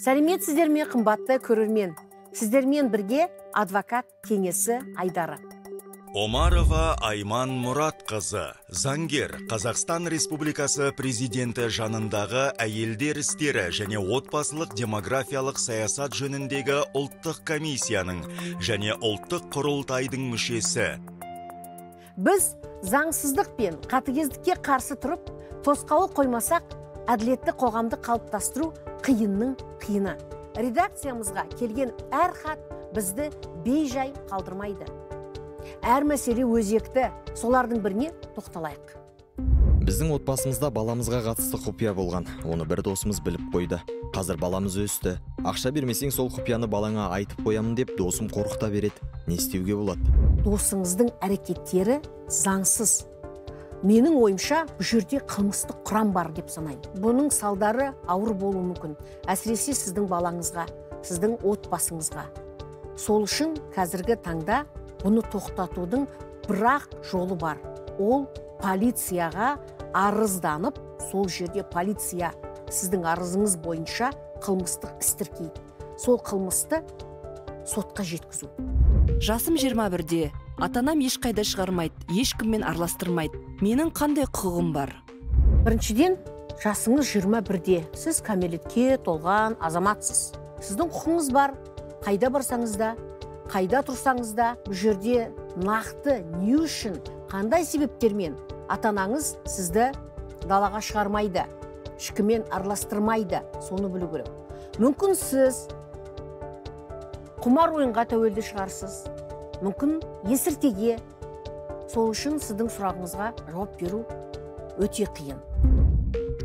Сәлеметсіздер ме, қымбатты көрермен? Сіздермен бірге адвокат кеңесі Айдары Омарова Айман Мұрат қызы, заңгер, Қазақстан Республикасы президенті жанындағы әйелдер істері және отбасылық демографиялық саясат жөніндегі ұлттық комиссияның және ұлттық құрылтайдың мүшесі. Біз заңсыздық пен қатыгездікке қарсы тұрып, тосқауыл қоймасақ, әділетті қоғамды қалыптастыру қиынның қиыны. Редакциямызға келген әр хат бізді бейжай қалдырмайды. Әр мәселе өзекті, солардың біріне тоқталайық. Біздің отбасымызда баламызға қатысты құпия болған. Оны бір досымыз біліп қойды. Қазір баламыз өсті. Ақша бермесең, сол құпияны балаңа айтып қоямын деп досым қорқыта береді. Не істеуге болады? Досыңыздың әрекеттері заңсыз. Менің ойымша, бұл жерде қылмыстық құрам бар деп санаймын. Бұның салдары ауыр болуы мүмкін. Әсіресе сіздің балаңызға, сіздің отбасыңызға. Сол үшін қазіргі таңда бұны тоқтатудың бірақ жолы бар. Ол полицияға арызданып, сол жерде полиция сіздің арызыңыз бойынша қылмыстық іс тіркейді. Сол қылмысты сотқа жеткізу. Жасым 21-де. Атанам ешқайда шығармайды, ешкіммен араластырмайды. Менің қандай құқығым бар? Біріншіден, жасыңыз 21-де. Сіз кәмелетке толған азаматсыз. Сіздің құқығыңыз бар. Қайда барсаңыз да, қайда тұрсаңыз да, бұл жерде нақты не үшін, қандай себептермен атанаңыз сізді далаға шығармайды, ешкіммен араластырмайды, соны білу керек. Мүмкін сіз құмар ойынға тәуелді шығарсыз. Мүмкін есірткіге, сол үшін сіздің сұрағыңызға жауап беру өте қиын.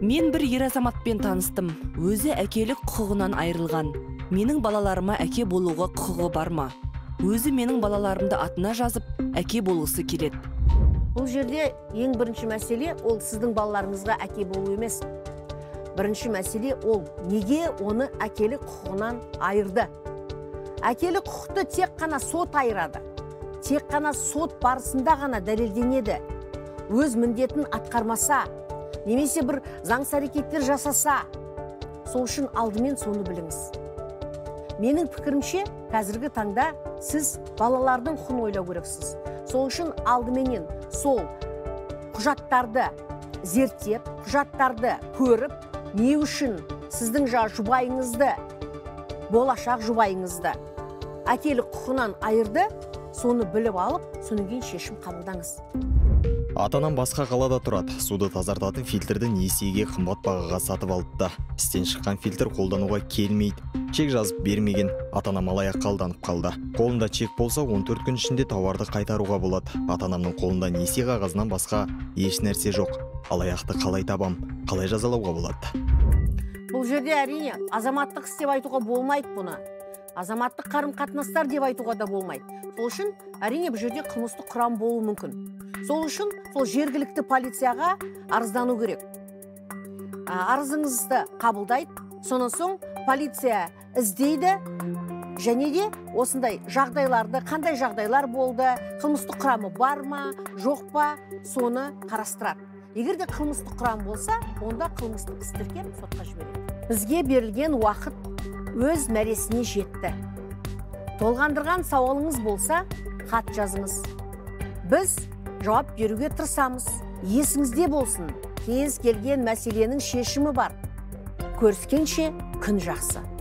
Мен бір ер азаматпен таныстым. Өзі әкелік құқығынан айырылған. Менің балаларыма әке болуға құқығы бар ма? Өзі менің балаларымды атына жазып, әке болғысы келеді. Бұл жерде ең бірінші мәселе ол сіздің балаларыңызға әке болу емес. Бірінші мәселе ол неге оны әкелік құқығынан айырды? Әкелік құқықты тек қана сот айырады. Тек қана сот барысында ғана дәлелденеді. Өз міндетін атқармаса, немесе бір заңсыз әрекеттер жасаса, сол үшін алдымен соны біліңіз. Менің пікірімше, қазіргі таңда сіз балалардың құқын ойлау керексіз. Сол үшін алдыменен сол құжаттарды зерттеп, құжаттарды көріп, не үшін сіздің жұбайыңызды, болашақ жұбайыңызды әкелік құқынан айырды, соны біліп алып, сонымен шешім қабылдаңыз. Атанам басқа қалада тұрады. Суды тазартатын фильтрді несиеге қымбат бағаға сатып алыпты. Істен шыққан фильтр қолдануға келмейді. Чек жазып бермеген, атанам алаяқ қалданып қалды. Қолында чек болса, 14 күн ішінде тауарды қайтаруға болады. Атанамның қолында несие қағазынан басқа еш нәрсе жоқ. Алаяқты қалай табам, қалай жазалауға болады? Бұл жерде әрине азаматтық істеп айтуға болмайды бұны. Азаматтық қарым-қатынастар деп айтуға да болмайды. Сол үшін әрине бұл жерде қылмыстық құрам болуы мүмкін. Сол үшін сол жергілікті полицияға арыздану керек. Арызыңызды қабылдайды, сонан соң полиция іздейді және де осындай жағдайларды, қандай жағдайлар болды, қылмыстық құрамы бар ма, жоқ па, соны қарастырады. Егер де қылмыстық құрам болса, онда қылмыстық іс тіркеліп сотқа жібереді. Бізге берілген уақыт өз мәресіне жетті. Толғандырған сауалыңыз болса, хат жазыңыз. Біз жауап беруге тырысамыз. Есіңізде болсын, кез келген мәселенің шешімі бар. Көріскенше күн жақсы.